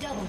Double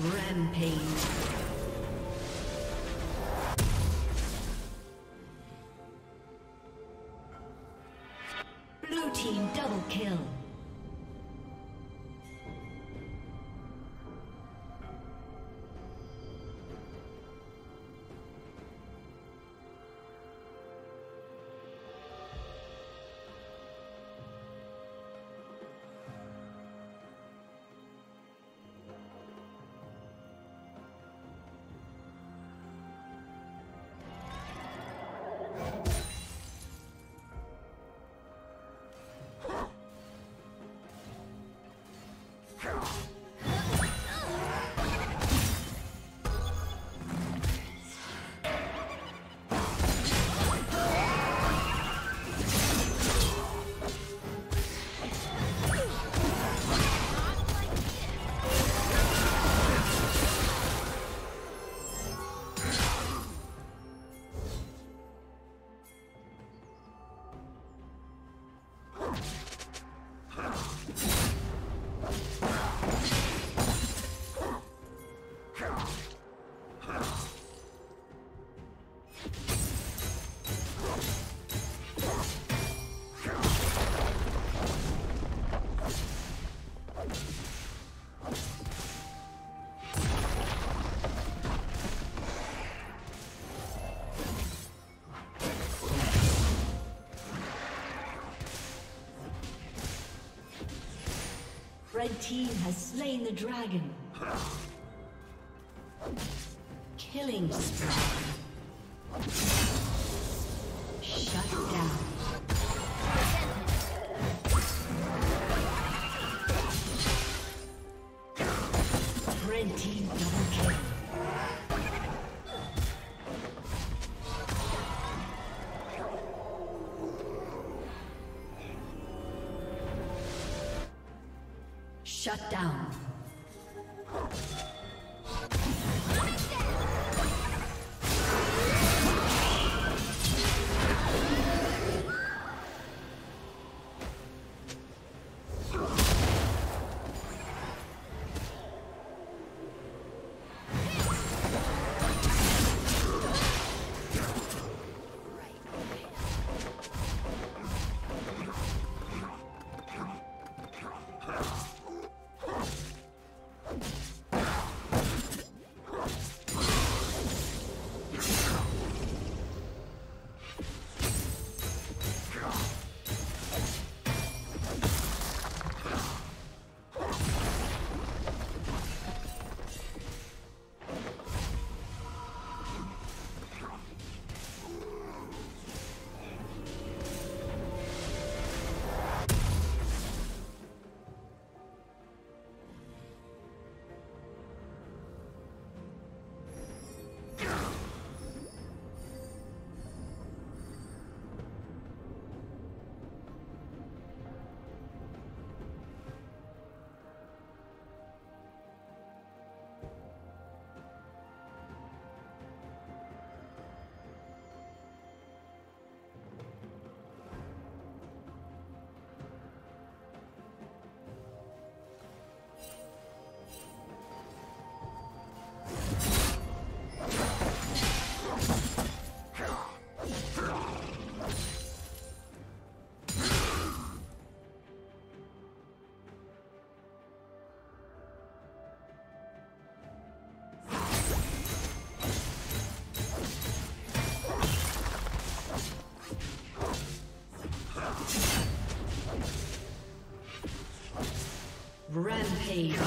Rampage. Blue team double kill. Red team has slain the dragon. Killing spree. Shut down. Red team double kill. Shut down. 黑暗。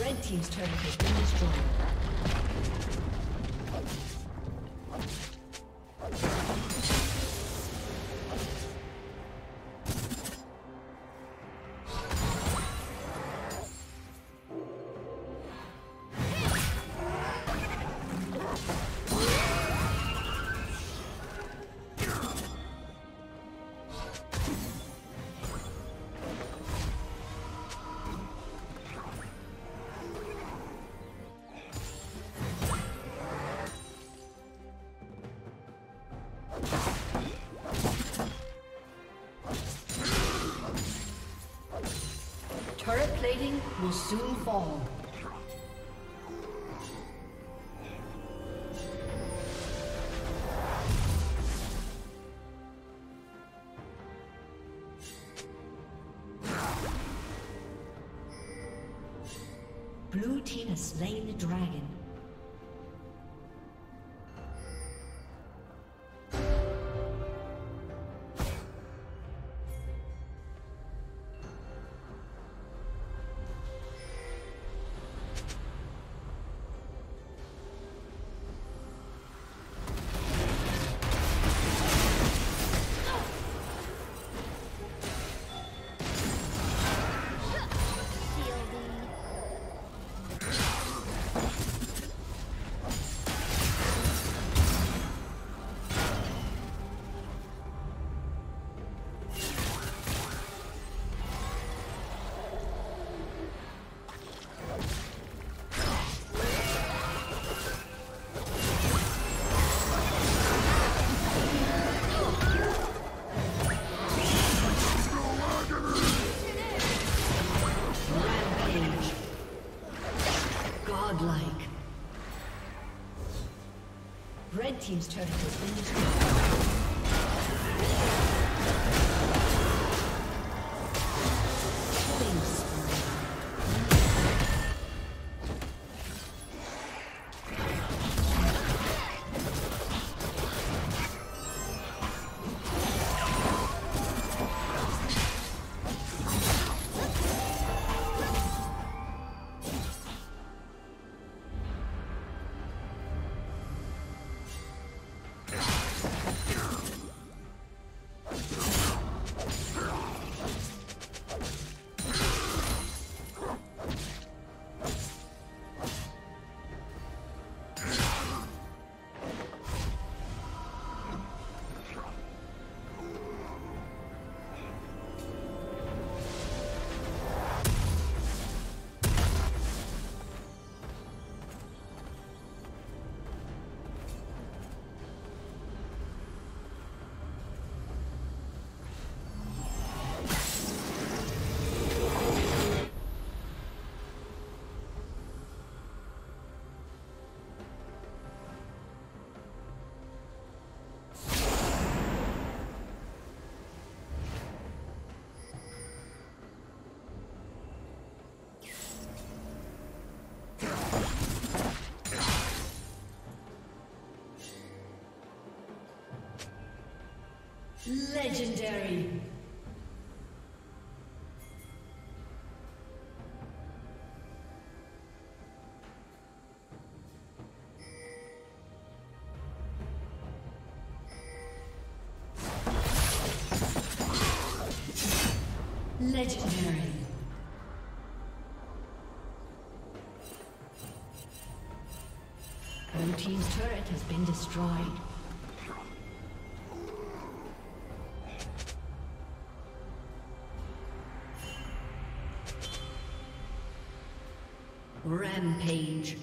Red team's turret has been destroyed. Turret plating will soon fall. Blue team has slain the dragon. Red team's turret has been destroyed. Legendary. Legendary. Blue team's turret has been destroyed. Rampage.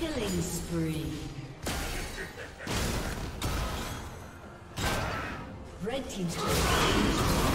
Killing spree. Red team's turret.